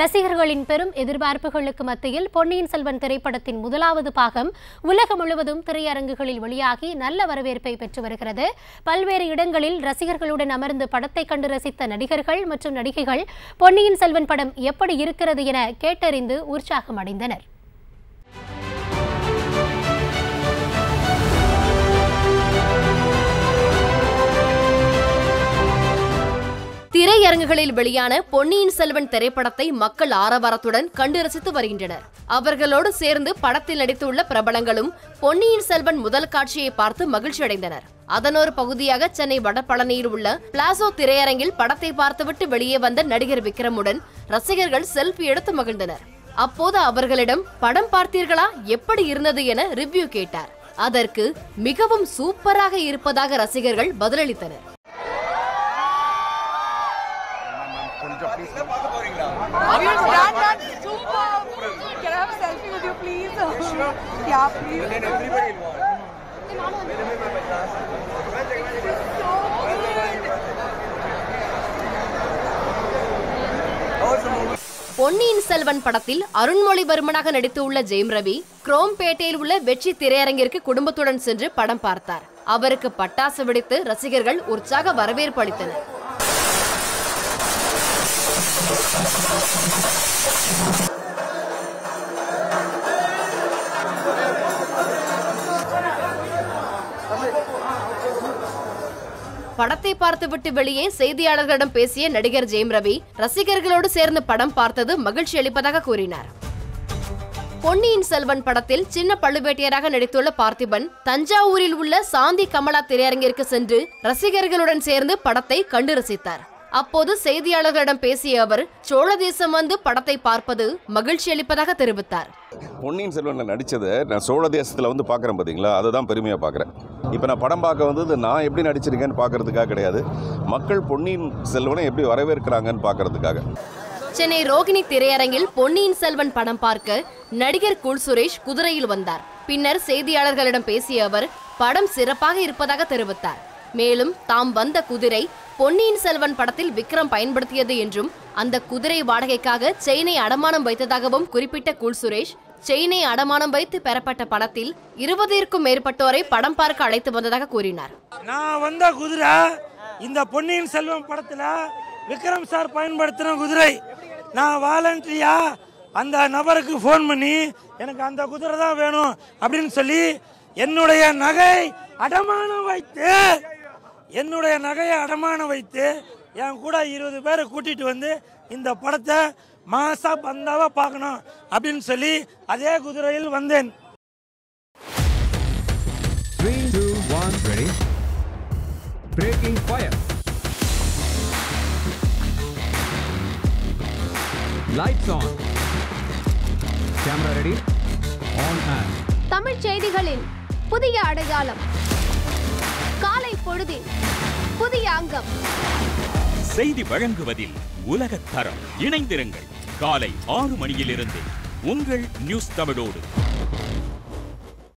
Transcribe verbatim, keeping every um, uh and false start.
ரசிகர்களின் பெரும் எதிர்பார்ப்புகளுக்கு மத்தியில் பொன்னியின் செல்வன் திரைப்படத்தின் முதலாவது பாகம் உலகம் முழுவதும் திரையரங்குகளில் வெளியாகி நல்ல வரவேற்பை பெற்று வருகிறது. பல்வேறு இடங்களில் ரசிகர்களுடன் அமர்ந்து படத்தை கண்டு ரசித்த நடிகர்கள் மற்றும் நடிகைகள் பொன்னியின் செல்வன் படம் எப்படி இருக்கிறது என கேட்டறிந்து உற்சாகம் அடைந்தனர். திரையரங்குகளில் வெளியான பொன்னியின் செல்வன் திரைப்படத்தை மக்கள் ஆரவாரத்துடன் கண்டு ரசித்து வருகின்றனர். அவர்களோடு சேர்ந்து படத்தில் நடித்துள்ள பிரபலங்களும் பொன்னியின் செல்வன் முதல் காட்சியை பார்த்து மகிழ்ச்சி அடைந்தனர். அதனொரு பகுதியாக சென்னை வடபழனியில் உள்ள பிளாசோ திரையரங்கில் படத்தை பார்த்துவிட்டு வெளியே வந்த நடிகர் விக்ரமுடன் ரசிகர்கள் செல்ஃபி எடுத்து மகிழ்ந்தனர். அப்போது அவர்களிடம் படம் பார்த்தீர்களா, எப்படி இருந்தது என ரிவ்யூ கேட்டார். அதற்கு மிகவும் சூப்பராக இருப்பதாக ரசிகர்கள் பதிலளித்தனர். பொன்னியின் செல்வன் படத்தில் அருண்மொழிவர்மனாக நடித்துள்ள ஜெயம் ரவி குரோம்பேட்டையில் உள்ள வெற்றி திரையரங்கிற்கு குடும்பத்துடன் சென்று படம் பார்த்தார். அவருக்கு பட்டாசு வெடித்து ரசிகர்கள் உற்சாக வரவேற்பு அளித்தனர். படத்தை பார்த்துவிட்டு வெளியே செய்தியாளர்களிடம் பேசிய நடிகர் ஜெயம் ரவி ரசிகர்களோடு சேர்ந்து படம் பார்த்தது மகிழ்ச்சி அளிப்பதாக கூறினார். பொன்னியின் செல்வன் படத்தில் சின்ன பழுவேட்டையராக நடித்துள்ள பார்த்திபன் தஞ்சாவூரில் உள்ள சாந்தி கமலா திரையரங்கிற்கு சென்று ரசிகர்களுடன் சேர்ந்து படத்தை கண்டு ரசித்தார். அப்போது செய்தியாளர்களிடம் பேசிய அவர் சோழ தேசம் வந்து படத்தை பார்ப்பது மகிழ்ச்சி அளிப்பதாக தெரிவித்தார். பொன்னியின் செல்வன் நடித்தது நான் சோழ தேசத்தில் வந்து பார்க்குறேன் பார்த்தீங்களா, அதை தான் பெருமையாக பார்க்குறேன். இப்போ நான் படம் பார்க்க வந்தது நான் எப்படி நடிச்சிருக்கேன்னு பார்க்கறதுக்காக கிடையாது, மக்கள் பொன்னியின் செல்வனை எப்படி வரவேற்கிறாங்கன்னு பார்க்கறதுக்காக. சென்னை ரோகிணி திரையரங்கில் பொன்னியின் செல்வன் படம் பார்க்க நடிகர் குல் சுரேஷ் குதிரையில் வந்தார். பின்னர் செய்தியாளர்களிடம் பேசிய அவர் படம் சிறப்பாக இருப்பதாக தெரிவித்தார். மேலும் தாம் வந்த குதிரை பொன்னியின் செல்வன் படத்தில் விக்ரம் பயன்படுத்தியது என்றும் அந்த குதிரை வாடகைக்காக செயினை அடமானம் வைத்ததாகவும் குறிப்பிட்ட குல் சுரேஷ் செயினை அடமானம் வைத்து பெறப்பட்ட படத்தில் இருபதிற்கும் மேற்பட்டோரை படம் பார்க்க அழைத்து வந்ததாக கூறினார். நான் வந்த குதிரை இந்த பொன்னியின் செல்வன் படத்துல விக்ரம் சார் பயன்படுத்தின குதிரை. நான் வாலண்டரியா அந்த நபருக்கு போன் பண்ணி எனக்கு அந்த குதிரை தான் வேணும் அப்படின்னு சொல்லி என்னுடைய நகை அடமானம் வைத்து என்னுடைய நகையை அடமானம் வைத்து என் கூட இருபது பேரை கூட்டிகிட்டு வந்து இந்த படத்தை மாசா பந்தாவாக பார்க்கணும் அப்படின்னு சொல்லி அதே குதிரையில் வந்தேன். தமிழ் செய்திகளில் புதிய அடையாளம், காலை பொழுதில் புதிய அங்கம், செய்தி வழங்குவதில் உலகத்தரம். இணைந்திருங்கள் காலை ஆறு மணியிலிருந்து உங்கள் நியூஸ் தமிழோடு.